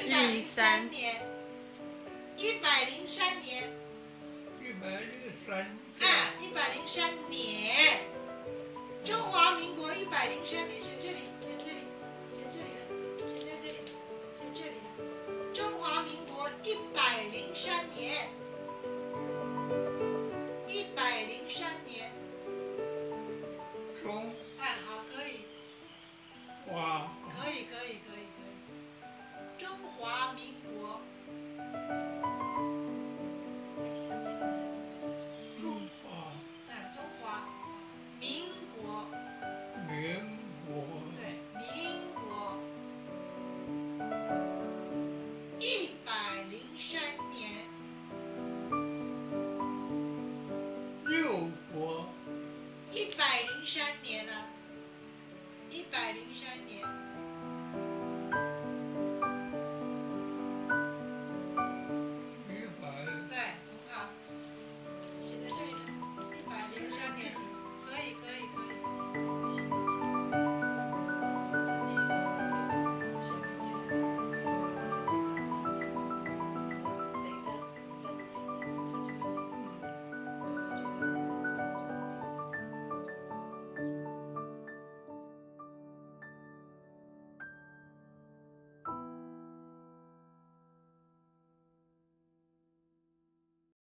103年，103年，103年，中华民国103年，写这里，写这里，写这里了，写在这里，写这里了。中华民国103年，103年，中，哎，好，可以，哇，可以，可以，可以。 中华民国，中华民国，对，民国，103年，六国，103年了，103年。